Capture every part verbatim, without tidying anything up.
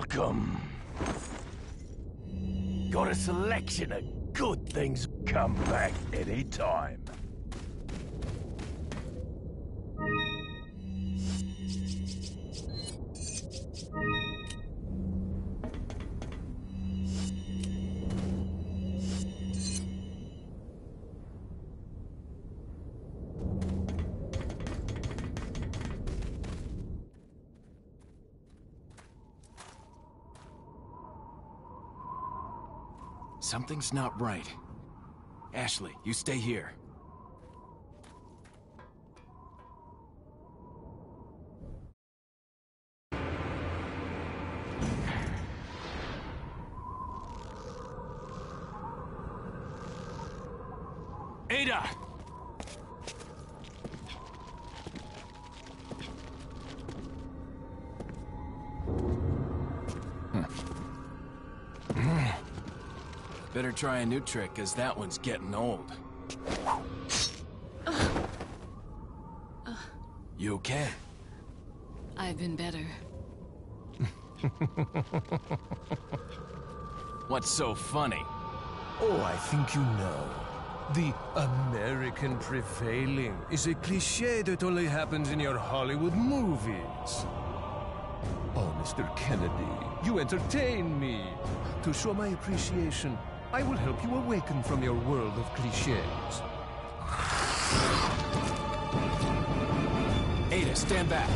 Welcome. Got a selection of good things. Come back any time. Something's not right. Ashley, you stay here. Ada! Better try a new trick, because that one's getting old. Uh, uh, you okay? I've been better. What's so funny? Oh, I think you know. The American prevailing is a cliché that only happens in your Hollywood movies. Oh, Mister Kennedy, you entertain me. To show my appreciation, I will help you awaken from your world of clichés. Ada, stand back.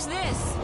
Who's this?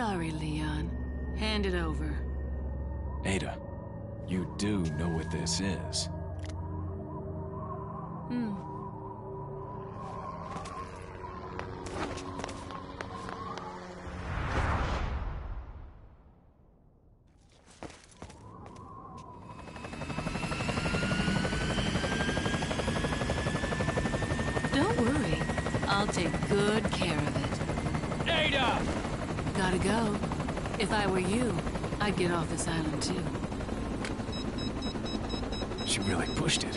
Sorry, Leon. Hand it over. Ada, you do know what this is. Hmm. Don't worry. I'll take good care of it. Ada! Gotta go. If I were you, I'd get off this island too. She really pushed it.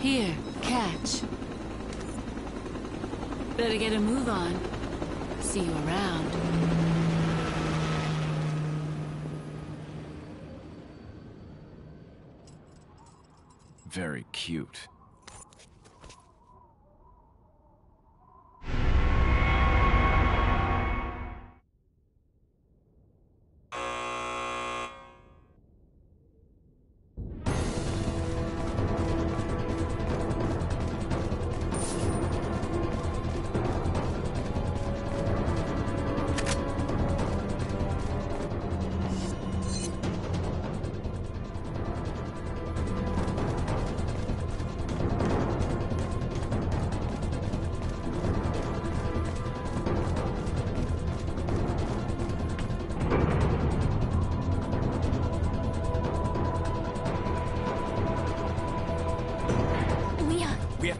Here, catch. Better get a move on. See you around. Very cute.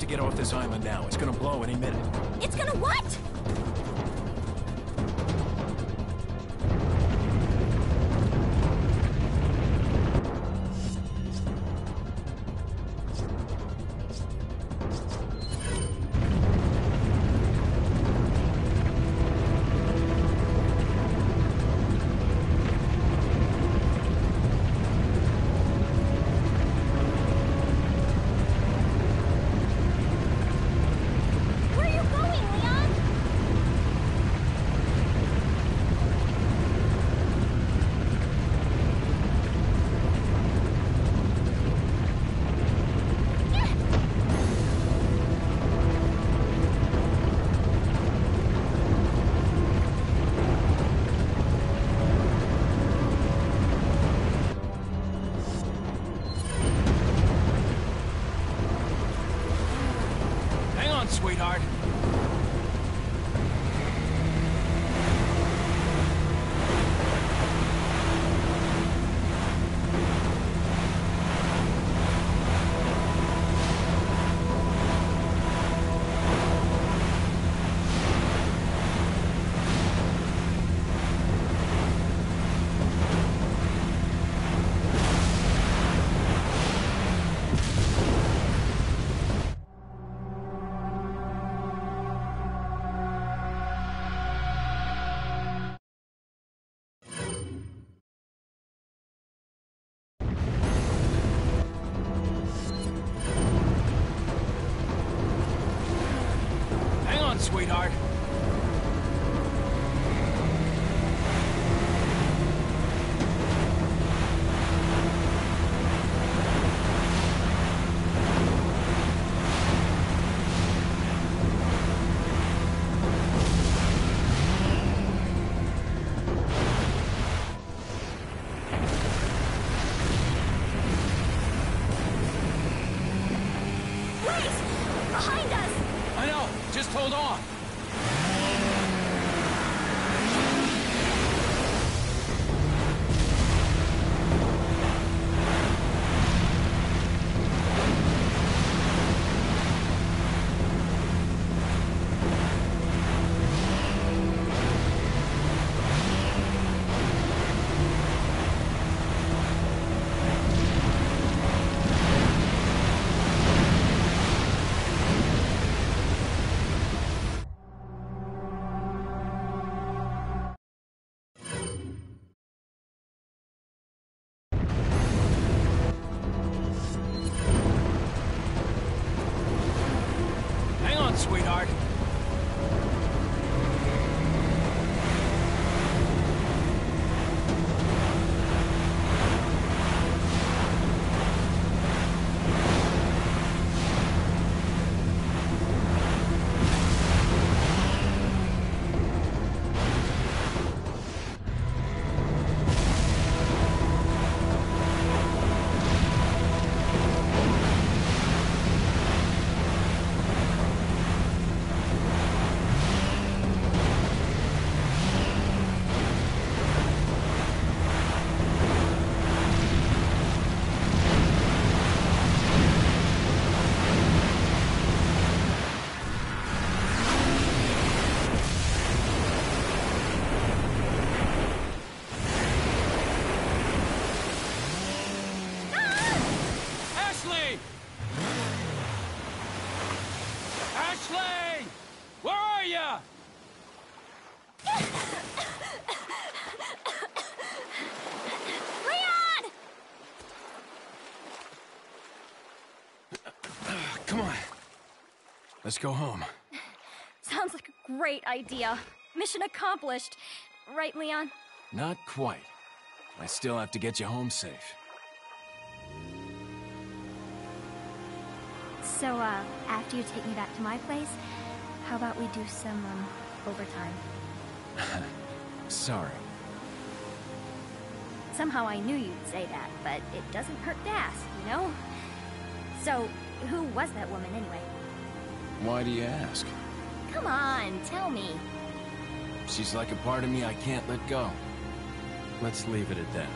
Get off this island now. It's gonna blow any minute. It's gonna what? Where are you going, Leon? Mark. Sweetheart. Let's go home. Sounds like a great idea. Mission accomplished. Right, Leon? Not quite. I still have to get you home safe. So, uh, after you take me back to my place, how about we do some, um, overtime? Sorry. Somehow I knew you'd say that, but it doesn't hurt to ask, you know? So, who was that woman anyway? Why do you ask? Come on, tell me. She's like a part of me I can't let go. Let's leave it at that.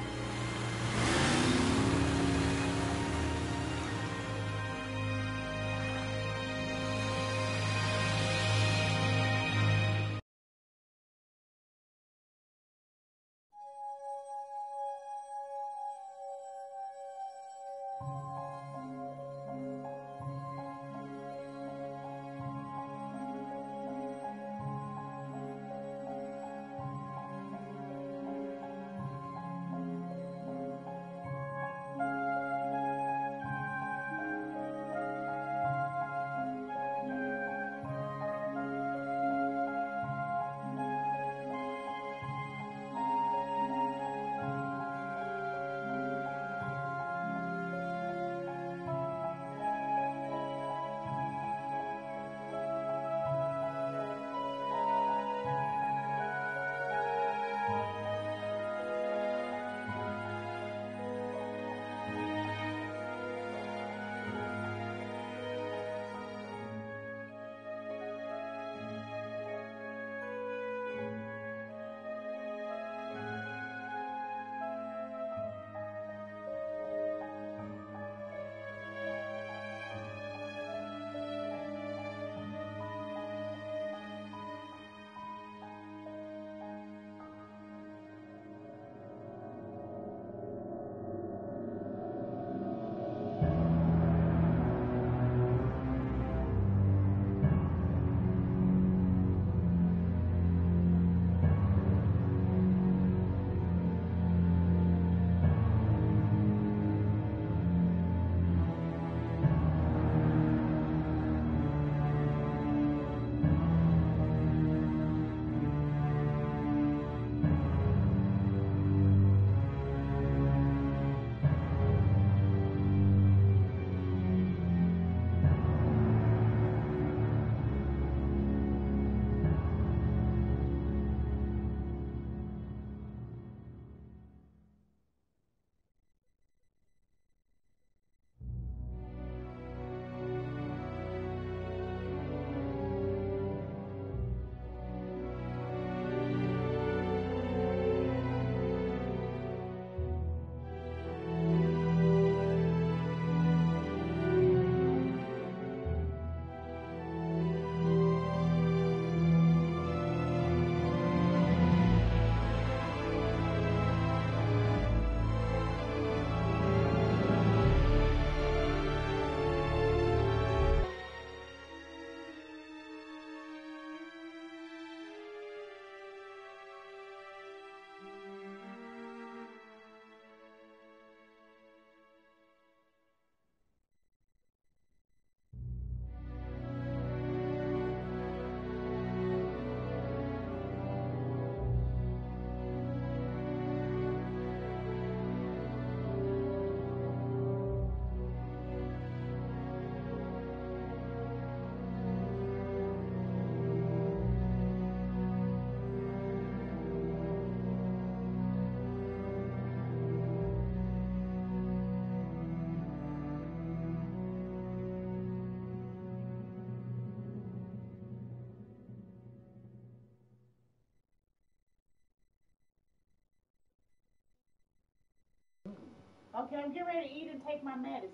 Okay, I'm getting ready to eat and take my medicine.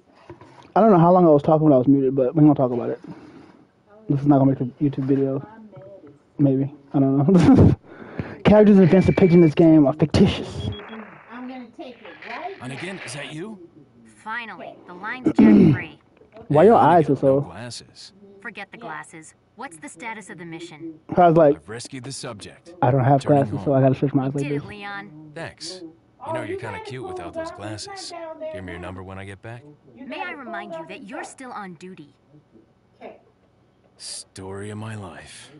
I don't know how long I was talking when I was muted, but we're going to talk about it. This is not going to make a YouTube video. Maybe. I don't know. Characters and events depicted in this game are fictitious. I'm going to take it, right? And again, is that you? Finally, the line's jerk free. Why your eyes are so... Glasses. Forget the glasses. What's the status of the mission? I was like, I've rescued the subject. I don't have glasses, so I got to switch my eyes like this. Leon. Thanks. You know, you're kind of cute without those glasses. Give me your number when I get back. May I remind you that you're still on duty? Story of my life.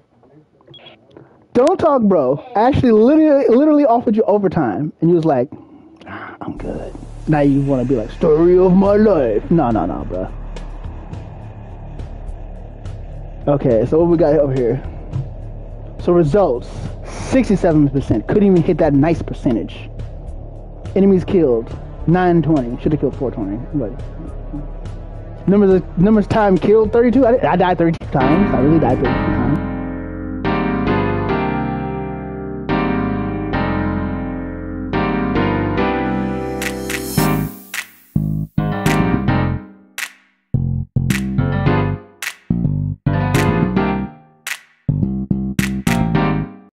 Don't talk, bro. Ashley literally, literally offered you overtime, and you was like, ah, I'm good. Now you want to be like, story of my life. No, no, no, bro. Okay, so what we got over here? So results, sixty-seven percent. Couldn't even hit that nice percentage. Enemies killed, nine twenty. Should have killed four twenty. But numbers, numbers time killed, thirty-two. I, I died thirty-two times. I really died thirty-two.